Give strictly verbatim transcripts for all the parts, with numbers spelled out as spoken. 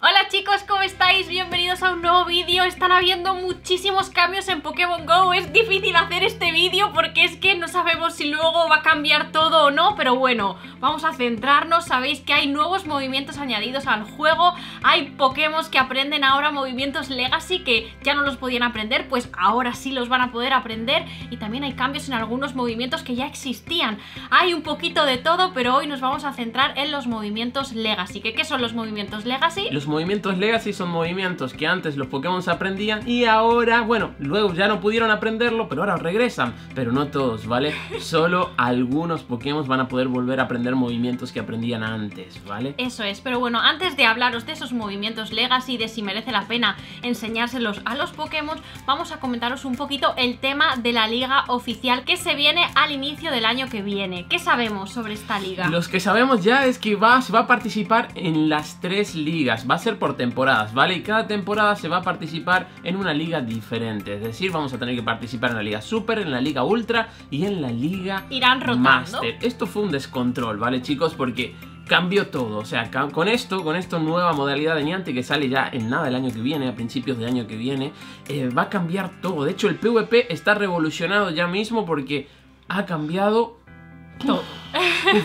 Hola chicos, ¿cómo estáis? Bienvenidos a un nuevo vídeo. Están habiendo muchísimos cambios en Pokémon Go. Es difícil hacer este vídeo porque es que no sabemos si luego va a cambiar todo o no, pero bueno, vamos a centrarnos. Sabéis que hay nuevos movimientos añadidos al juego. Hay Pokémon que aprenden ahora movimientos Legacy que ya no los podían aprender, pues ahora sí los van a poder aprender. Y también hay cambios en algunos movimientos que ya existían. Hay un poquito de todo, pero hoy nos vamos a centrar en los movimientos Legacy. ¿Qué, qué son los movimientos Legacy? Los movimientos Legacy son movimientos que antes los Pokémon aprendían y ahora, bueno, luego ya no pudieron aprenderlo, pero ahora regresan. Pero no todos, ¿vale? Solo algunos Pokémon van a poder volver a aprender movimientos que aprendían antes, ¿vale? Eso es, pero bueno, antes de hablaros de esos movimientos Legacy, de si merece la pena enseñárselos a los Pokémon, vamos a comentaros un poquito el tema de la liga oficial que se viene al inicio del año que viene. ¿Qué sabemos sobre esta liga? Los que sabemos ya es que va, se va a participar en las tres ligas, va a ser por temporadas, ¿vale? Y cada temporada se va a participar en una liga diferente. Es decir, vamos a tener que participar en la liga Super, en la liga Ultra y en la liga Irán rotando. Master. Esto fue un descontrol, ¿vale, chicos? Porque cambió todo, o sea, con esto, con esta nueva modalidad de Niantic que sale ya en nada el año que viene, a principios del año que viene, eh, va a cambiar todo. De hecho, el PvP está revolucionado ya mismo porque ha cambiado todo.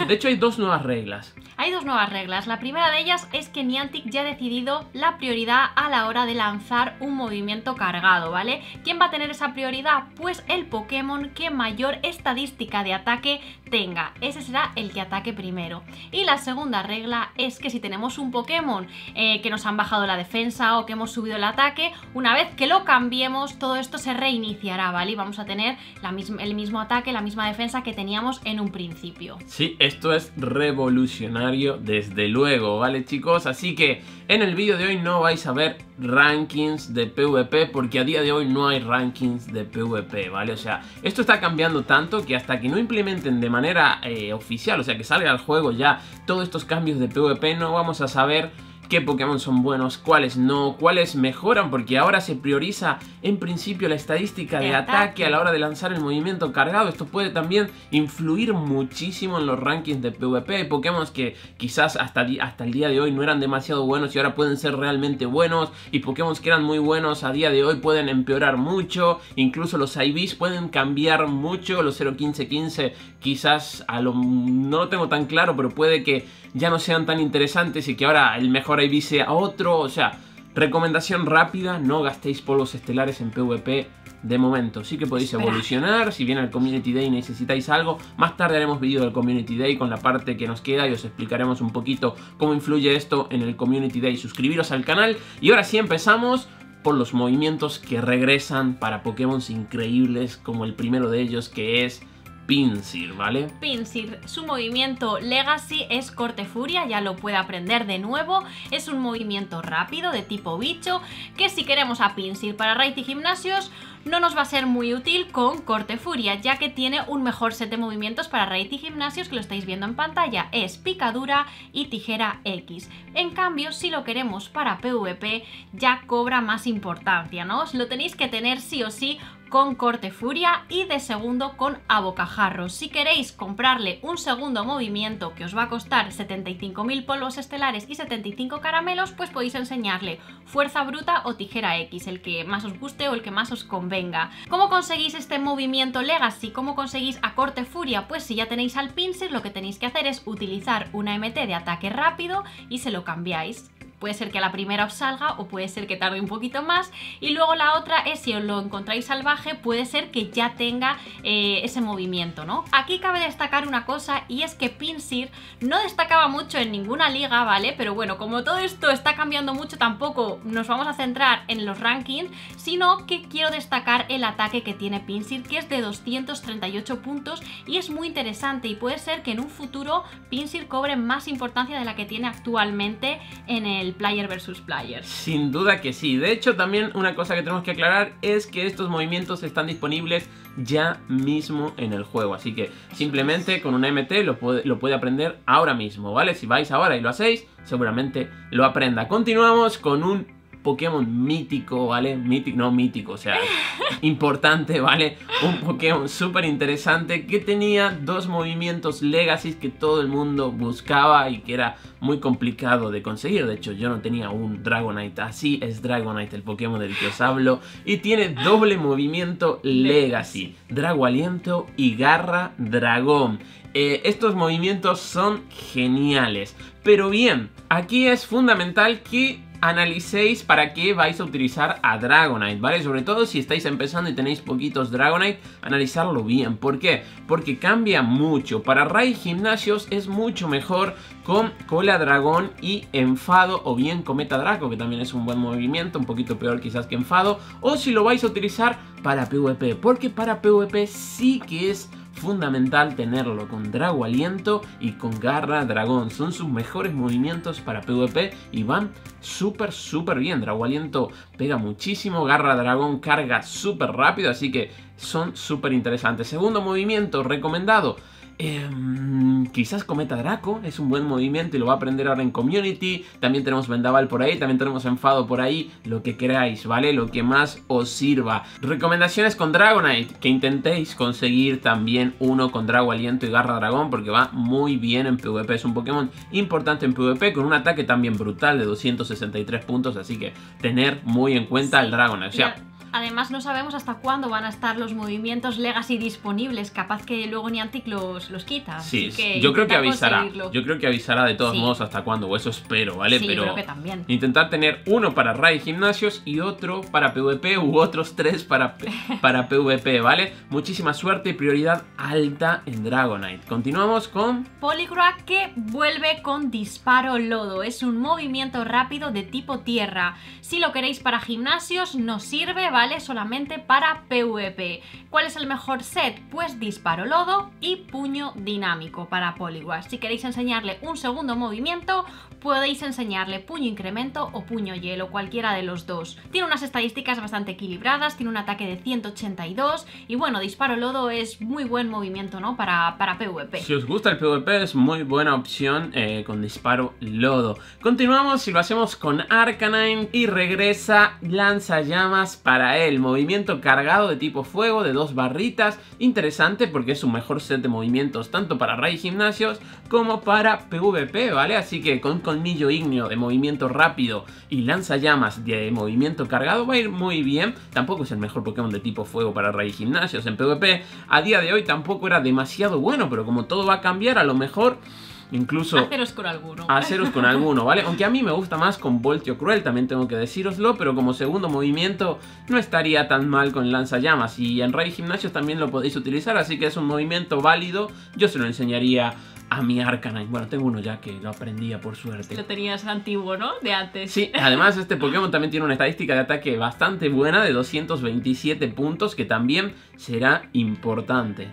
De hecho, hay dos nuevas reglas. Hay dos nuevas reglas. La primera de ellas es que Niantic ya ha decidido la prioridad a la hora de lanzar un movimiento cargado, ¿vale? ¿Quién va a tener esa prioridad? Pues el Pokémon que mayor estadística de ataque tenga. Ese será el que ataque primero. Y la segunda regla es que si tenemos un Pokémon eh, que nos han bajado la defensa o que hemos subido el ataque, una vez que lo cambiemos, todo esto se reiniciará, ¿vale? Y vamos a tener la misma, el mismo ataque, la misma defensa que teníamos en un principio. Sí, esto es revolucionario. Desde luego, ¿vale, chicos? Así que en el vídeo de hoy no vais a ver rankings de PvP porque a día de hoy no hay rankings de PvP, ¿vale? O sea, esto está cambiando tanto que hasta que no implementen de manera eh, oficial, o sea, que salga al juego ya todos estos cambios de PvP, no vamos a saber qué Pokémon son buenos, cuáles no, cuáles mejoran, porque ahora se prioriza en principio la estadística de ataque. ataque a la hora de lanzar el movimiento cargado. Esto puede también influir muchísimo en los rankings de PvP. Hay Pokémon que quizás hasta, hasta el día de hoy no eran demasiado buenos y ahora pueden ser realmente buenos, y Pokémon que eran muy buenos a día de hoy pueden empeorar mucho, incluso los I Vs pueden cambiar mucho, los cero quince quince quizás a lo, no lo tengo tan claro, pero puede que ya no sean tan interesantes y que ahora el mejor y vice a otro. O sea, recomendación rápida: no gastéis polvos estelares en PvP de momento. Sí que podéis Espera. evolucionar. Si viene el Community Day y necesitáis algo, más tarde haremos vídeo del Community Day con la parte que nos queda y os explicaremos un poquito cómo influye esto en el Community Day. Suscribiros al canal y ahora sí empezamos por los movimientos que regresan para Pokémon increíbles, como el primero de ellos, que es Pinsir, ¿vale? Pinsir, su movimiento Legacy es Corte Furia, ya lo puede aprender de nuevo. Es un movimiento rápido de tipo bicho que, si queremos a Pinsir para raid y gimnasios, no nos va a ser muy útil con Corte Furia, ya que tiene un mejor set de movimientos para raid y gimnasios, que lo estáis viendo en pantalla, es Picadura y Tijera X. En cambio, si lo queremos para PvP, ya cobra más importancia, ¿no? Lo tenéis que tener sí o sí con Corte Furia y de segundo con Abocajarro. Si queréis comprarle un segundo movimiento que os va a costar setenta y cinco mil polvos estelares y setenta y cinco caramelos, pues podéis enseñarle Fuerza Bruta o Tijera X, el que más os guste o el que más os convenga. ¿Cómo conseguís este movimiento Legacy? ¿Cómo conseguís a Corte Furia? Pues si ya tenéis al Pinsir, lo que tenéis que hacer es utilizar una M T de ataque rápido y se lo cambiáis. Puede ser que a la primera os salga o puede ser que tarde un poquito más. Y luego la otra es, si os lo encontráis salvaje, puede ser que ya tenga eh, ese movimiento, ¿no? Aquí cabe destacar una cosa, y es que Pinsir no destacaba mucho en ninguna liga, ¿vale? Pero bueno, como todo esto está cambiando mucho, tampoco nos vamos a centrar en los rankings, sino que quiero destacar el ataque que tiene Pinsir, que es de doscientos treinta y ocho puntos y es muy interesante, y puede ser que en un futuro Pinsir cobre más importancia de la que tiene actualmente en el player versus player. Sin duda que sí. De hecho, también una cosa que tenemos que aclarar es que estos movimientos están disponibles ya mismo en el juego, así que simplemente con una M T lo puede, lo puede aprender ahora mismo, ¿vale? Si vais ahora y lo hacéis, seguramente lo aprenda. Continuamos con un Pokémon mítico, ¿vale? Mítico, no mítico, o sea, importante, ¿vale? Un Pokémon súper interesante que tenía dos movimientos Legacy que todo el mundo buscaba y que era muy complicado de conseguir. De hecho, yo no tenía un Dragonite. Así es Dragonite, el Pokémon del que os hablo. Y tiene doble movimiento Legacy, Dragaliento y Garra Dragón. Eh, estos movimientos son geniales. Pero bien, aquí es fundamental que analicéis para qué vais a utilizar a Dragonite, ¿vale? Sobre todo si estáis empezando y tenéis poquitos Dragonite, analizarlo bien. ¿Por qué? Porque cambia mucho. Para raids gimnasios es mucho mejor con Cola Dragón y Enfado, o bien Cometa Draco, que también es un buen movimiento, un poquito peor quizás que Enfado, o si lo vais a utilizar para PvP, porque para PvP sí que es fundamental tenerlo con Dragaliento y con Garra Dragón. Son sus mejores movimientos para PvP y van súper súper bien. Dragaliento pega muchísimo, Garra Dragón carga súper rápido, así que son súper interesantes. Segundo movimiento recomendado, Eh, quizás Cometa Draco es un buen movimiento y lo va a aprender ahora en Community. También tenemos Vendaval por ahí, también tenemos Enfado por ahí, lo que queráis, ¿vale? Lo que más os sirva. Recomendaciones con Dragonite, que intentéis conseguir también uno con Dragaliento y Garra Dragón, porque va muy bien en PvP. Es un Pokémon importante en PvP, con un ataque también brutal de doscientos sesenta y tres puntos, así que tener muy en cuenta el Dragonite. O sea, además no sabemos hasta cuándo van a estar los movimientos Legacy disponibles, capaz que luego Niantic los, los quita. Sí, así que yo creo que avisará, yo creo que avisará de todos sí. modos hasta cuándo, o eso espero, ¿vale? Sí, pero creo que también intentar tener uno para raid gimnasios y otro para PvP, u otros tres para, para PvP, ¿vale? Muchísima suerte y prioridad alta en Dragonite. Continuamos con Poliwrath, que vuelve con Disparo Lodo. Es un movimiento rápido de tipo tierra. Si lo queréis para gimnasios, no sirve, ¿vale? Vale solamente para PvP. ¿Cuál es el mejor set? Pues Disparo Lodo y Puño Dinámico para Poliwrath. Si queréis enseñarle un segundo movimiento, podéis enseñarle Puño Incremento o Puño Hielo, cualquiera de los dos. Tiene unas estadísticas bastante equilibradas, tiene un ataque de ciento ochenta y dos y bueno, Disparo Lodo es muy buen movimiento, ¿no? Para, para PvP. Si os gusta el PvP es muy buena opción eh, con Disparo Lodo. Continuamos y lo hacemos con Arcanine, y regresa Lanza Llamas para el movimiento cargado de tipo fuego de dos barritas. Interesante porque es un mejor set de movimientos tanto para raid gimnasios como para PvP, ¿vale? Así que con Colmillo Ígneo de movimiento rápido y Lanza Llamas de movimiento cargado va a ir muy bien. Tampoco es el mejor Pokémon de tipo fuego para raid gimnasios. En PvP a día de hoy tampoco era demasiado bueno, pero como todo va a cambiar, a lo mejor incluso haceros con alguno. Haceros con alguno, ¿vale? Aunque a mí me gusta más con Voltio Cruel, también tengo que decíroslo, pero como segundo movimiento no estaría tan mal con Lanza Llamas. Y en raid gimnasios también lo podéis utilizar, así que es un movimiento válido. Yo se lo enseñaría a mi Arcanine. Bueno, tengo uno ya que lo aprendía, por suerte. Lo tenías antiguo, ¿no? De antes. Sí, además este Pokémon también tiene una estadística de ataque bastante buena de doscientos veintisiete puntos, que también será importante.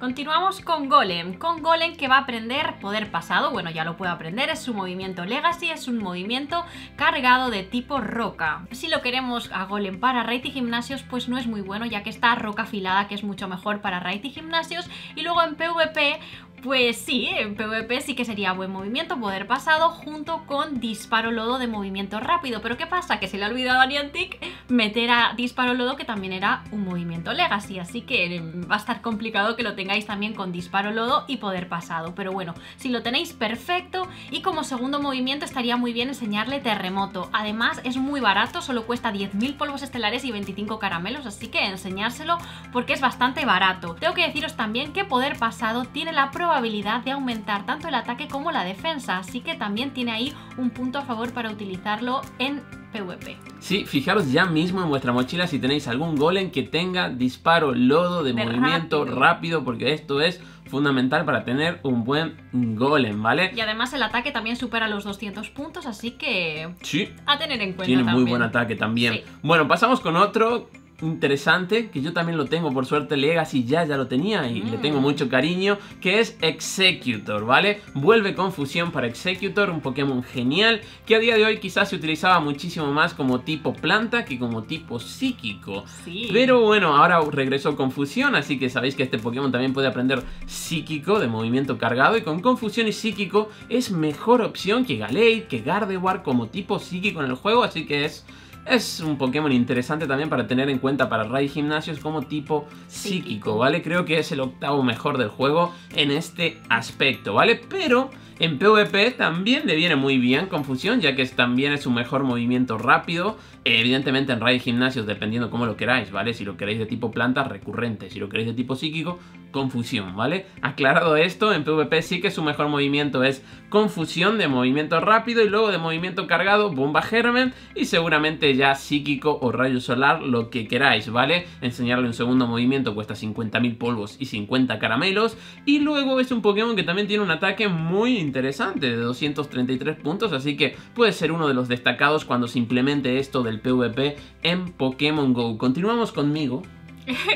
Continuamos con Golem, con Golem que va a aprender Poder Pasado. Bueno, ya lo puede aprender, es su movimiento Legacy, es un movimiento cargado de tipo roca. Si lo queremos a Golem para raid y gimnasios, pues no es muy bueno, ya que está roca afilada, que es mucho mejor para raid y gimnasios. Y luego en PvP, pues sí, en PvP sí que sería buen movimiento Poder Pasado junto con Disparo Lodo de movimiento rápido. Pero ¿qué pasa? Que se le ha olvidado a Niantic meter a Disparo Lodo, que también era un movimiento Legacy. Así que va a estar complicado que lo tengáis también con Disparo Lodo y Poder Pasado. Pero bueno, si lo tenéis, perfecto. Y como segundo movimiento estaría muy bien enseñarle Terremoto. Además es muy barato, solo cuesta diez mil polvos estelares y veinticinco caramelos. Así que enseñárselo porque es bastante barato. Tengo que deciros también que Poder Pasado tiene la probabilidad habilidad de aumentar tanto el ataque como la defensa, así que también tiene ahí un punto a favor para utilizarlo en PvP. Sí, fijaros ya mismo en vuestra mochila si tenéis algún Golem que tenga Disparo Lodo de, de movimiento rápido. rápido, porque esto es fundamental para tener un buen Golem, ¿vale? Y además el ataque también supera los doscientos puntos, así que sí, a tener en cuenta. Tiene también muy buen ataque también. Sí. Bueno, pasamos con otro interesante, que yo también lo tengo, por suerte Legacy ya, ya lo tenía y mm. le tengo mucho cariño, que es Exeggcutor, ¿vale? Vuelve Confusión para Exeggcutor, un Pokémon genial, que a día de hoy quizás se utilizaba muchísimo más como tipo planta que como tipo psíquico. Sí. Pero bueno, ahora regresó Confusión, así que sabéis que este Pokémon también puede aprender Psíquico de movimiento cargado, y con Confusión y Psíquico es mejor opción que Gallade, que Gardevoir como tipo psíquico en el juego, así que es... es un Pokémon interesante también para tener en cuenta para raid gimnasios como tipo psíquico, ¿vale? Creo que es el octavo mejor del juego en este aspecto, ¿vale? Pero en PvP también le viene muy bien Confusión, ya que también es su mejor movimiento rápido. Evidentemente en raid gimnasios, dependiendo cómo lo queráis, ¿vale? Si lo queréis de tipo planta, recurrente. Si lo queréis de tipo psíquico, Confusión, ¿vale? Aclarado esto, en PvP sí que su mejor movimiento es Confusión de movimiento rápido y luego de movimiento cargado, Bomba Germen y seguramente ya psíquico o rayo solar, lo que queráis, ¿vale? Enseñarle un segundo movimiento cuesta cincuenta mil polvos y cincuenta caramelos. Y luego es un Pokémon que también tiene un ataque muy interesante de doscientos treinta y tres puntos, así que puede ser uno de los destacados cuando se implemente esto del PvP en Pokémon Go. Continuamos conmigo.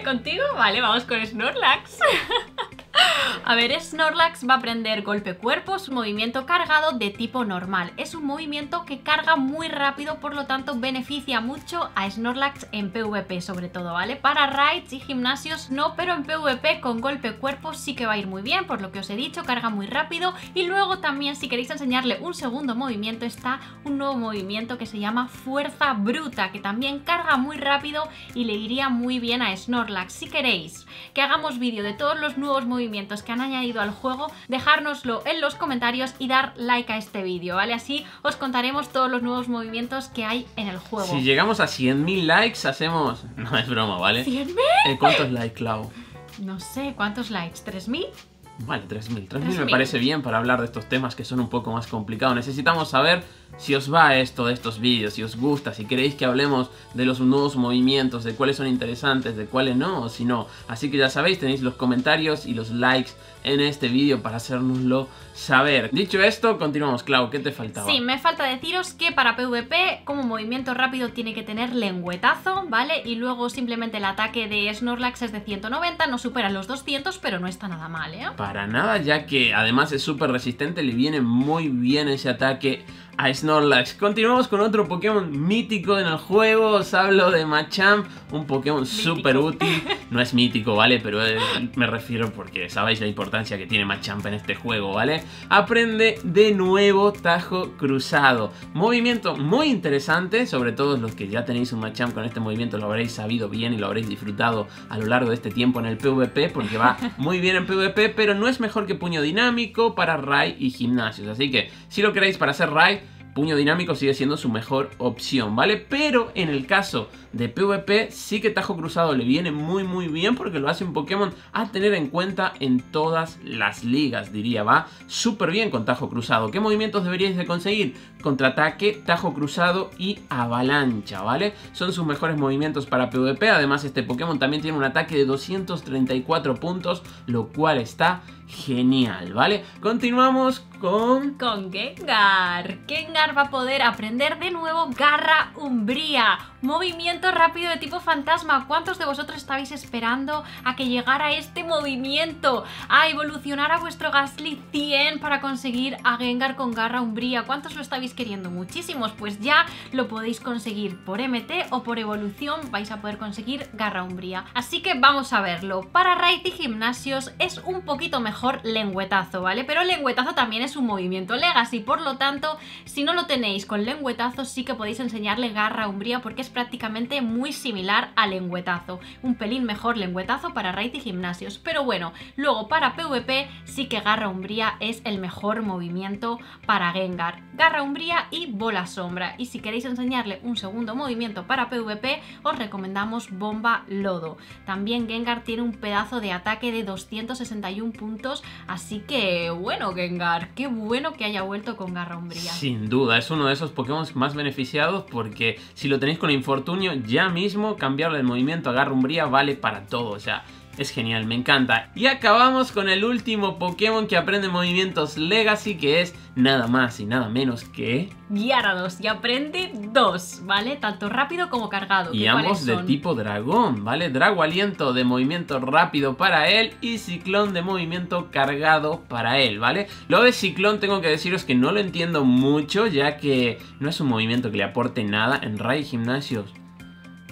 ¿Contigo? Vale, vamos con Snorlax. A ver, Snorlax va a aprender Golpe Cuerpo, su movimiento cargado de tipo normal. Es un movimiento que carga muy rápido, por lo tanto beneficia mucho a Snorlax en PvP sobre todo, ¿vale? Para raids y gimnasios no, pero en PvP con Golpe Cuerpo sí que va a ir muy bien, por lo que os he dicho, carga muy rápido. Y luego también, si queréis enseñarle un segundo movimiento, está un nuevo movimiento que se llama Fuerza Bruta, que también carga muy rápido y le iría muy bien a Snorlax. Si queréis que hagamos vídeo de todos los nuevos movimientos que han añadido al juego, dejárnoslo en los comentarios y dar like a este vídeo, ¿vale? Así os contaremos todos los nuevos movimientos que hay en el juego. Si llegamos a cien mil likes hacemos... No, es broma, ¿vale? ¿cien mil? Eh, ¿Cuántos likes, Clau? No sé, ¿cuántos likes? ¿tres mil? Vale, tres mil. tres mil me parece bien para hablar de estos temas que son un poco más complicados. Necesitamos saber si os va esto de estos vídeos, si os gusta, si queréis que hablemos de los nuevos movimientos, de cuáles son interesantes, de cuáles no, o si no. Así que ya sabéis, tenéis los comentarios y los likes en este vídeo para hacérnoslo saber. Dicho esto, continuamos. Clau, ¿qué te faltaba? Sí, me falta deciros que para PvP, como movimiento rápido, tiene que tener Lengüetazo, ¿vale? Y luego simplemente el ataque de Snorlax es de ciento noventa, no supera los doscientos, pero no está nada mal, ¿eh? Para nada, ya que además es súper resistente, le viene muy bien ese ataque a Snorlax. Continuamos con otro Pokémon mítico en el juego. Os hablo de Machamp, un Pokémon súper útil. No es mítico, ¿vale? Pero eh, me refiero porque sabéis la importancia que tiene Machamp en este juego, ¿vale? Aprende de nuevo Tajo Cruzado. Movimiento muy interesante, sobre todo los que ya tenéis un Machamp con este movimiento lo habréis sabido bien y lo habréis disfrutado a lo largo de este tiempo en el PvP, porque va muy bien en PvP, pero no es mejor que Puño Dinámico para raid y gimnasios. Así que si lo queréis para hacer raid, Puño Dinámico sigue siendo su mejor opción, ¿vale? Pero en el caso de PvP sí que Tajo Cruzado le viene muy muy bien, porque lo hace un Pokémon a tener en cuenta en todas las ligas, diría. Va súper bien con Tajo Cruzado. ¿Qué movimientos deberíais de conseguir? Contraataque, Tajo Cruzado y Avalancha, ¿vale? Son sus mejores movimientos para PvP. Además, este Pokémon también tiene un ataque de doscientos treinta y cuatro puntos, lo cual está genial, ¿vale? Continuamos con... Con Gengar. Gengar va a poder aprender de nuevo Garra Umbría, movimiento rápido de tipo fantasma. ¿Cuántos de vosotros estabais esperando a que llegara este movimiento? A evolucionar a vuestro Gastly cien para conseguir a Gengar con Garra Umbría. ¿Cuántos lo estabais queriendo? Muchísimos. Pues ya lo podéis conseguir por M T o por evolución, vais a poder conseguir Garra Umbría. Así que vamos a verlo. Para raid y gimnasios es un poquito mejor Lengüetazo, ¿vale? Pero Lengüetazo también es un movimiento Legacy, por lo tanto, si no lo tenéis con Lengüetazo, sí que podéis enseñarle Garra Umbría, porque es prácticamente muy similar a Lengüetazo. Un pelín mejor Lengüetazo para raid y gimnasios. Pero bueno, luego para PvP sí que Garra Umbría es el mejor movimiento para Gengar. Garra Umbría y Bola Sombra. Y si queréis enseñarle un segundo movimiento para PvP, os recomendamos Bomba Lodo. También Gengar tiene un pedazo de ataque de doscientos sesenta y uno puntos. Así que bueno, Gengar, qué bueno que haya vuelto con Garra Umbría. Sin duda, es uno de esos Pokémon más beneficiados, porque si lo tenéis con Infortunio, ya mismo cambiarle el movimiento a Garra Umbría vale para todo. O sea, es genial, me encanta. Y acabamos con el último Pokémon que aprende movimientos Legacy, que es nada más y nada menos que... Gyarados, y aprende dos, ¿vale? Tanto rápido como cargado. Y ambos de tipo dragón, ¿vale? Dragaliento de movimiento rápido para él y Ciclón de movimiento cargado para él, ¿vale? Lo de Ciclón tengo que deciros que no lo entiendo mucho, ya que no es un movimiento que le aporte nada en Raid Gimnasios.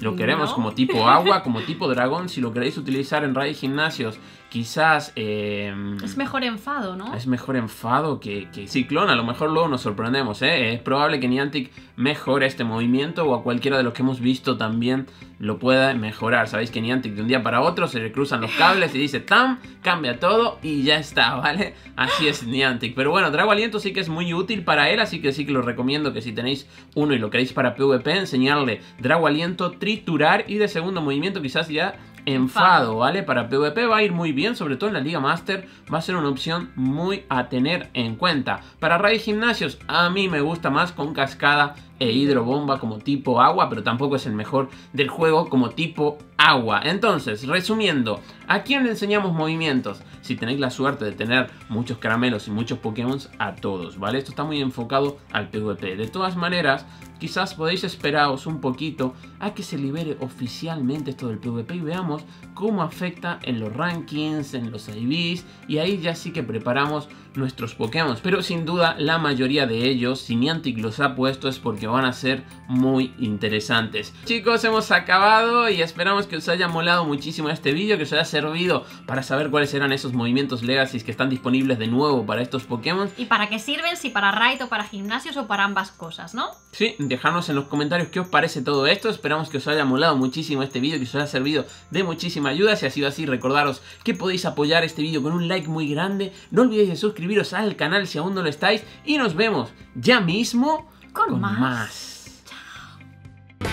Lo queremos, ¿no? Como tipo agua, como tipo dragón. Si lo queréis utilizar en Raid Gimnasios, quizás... Eh, es mejor enfado, ¿no? Es mejor enfado que, que Ciclón. A lo mejor luego nos sorprendemos, ¿eh? Es probable que Niantic mejore este movimiento o a cualquiera de los que hemos visto también lo pueda mejorar. Sabéis que Niantic de un día para otro se le cruzan los cables y dice ¡tam! Cambia todo y ya está, ¿vale? Así es Niantic. Pero bueno, Dragaliento sí que es muy útil para él, así que sí que lo recomiendo que si tenéis uno y lo queréis para PvP, enseñarle Dragaliento, triturar y de segundo movimiento quizás ya... Enfado, ¿vale? Para PvP va a ir muy bien, sobre todo en la Liga Master, va a ser una opción muy a tener en cuenta. Para Raid Gimnasios, a mí me gusta más con Cascada e Hidrobomba como tipo agua, pero tampoco es el mejor del juego como tipo agua. Entonces, resumiendo, ¿a quién le enseñamos movimientos? Si tenéis la suerte de tener muchos caramelos y muchos Pokémon, a todos, ¿vale? Esto está muy enfocado al PvP. De todas maneras, quizás podéis esperaros un poquito a que se libere oficialmente esto del PvP y veamos cómo afecta en los rankings, en los I Vs, y ahí ya sí que preparamos nuestros Pokémon. Pero sin duda la mayoría de ellos, si Niantic los ha puesto, es porque van a ser muy interesantes. Chicos, hemos acabado y esperamos que os haya molado muchísimo este vídeo, que os haya servido para saber cuáles eran esos movimientos Legacy que están disponibles de nuevo para estos Pokémon. Y para qué sirven, si para Raid o para gimnasios o para ambas cosas, ¿no? Sí, dejadnos en los comentarios qué os parece todo esto. Esperamos que os haya molado muchísimo este vídeo, que os haya servido de muchísima ayuda. Si ha sido así, recordaros que podéis apoyar este vídeo con un like muy grande. No olvidéis de suscribiros al canal si aún no lo estáis. Y nos vemos ya mismo con, con más. más. Chao.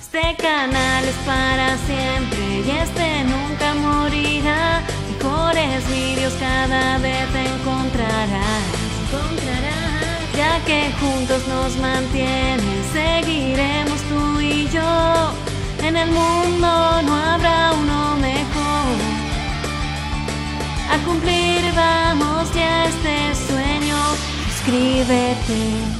Este canal es para siempre y este nunca morirá. Mejores vídeos cada vez te encontrarás. encontrarás. Ya que juntos nos mantienen, seguiremos tú y yo. En el mundo no habrá uno mejor. A cumplir vamos ya este sueño. Suscríbete.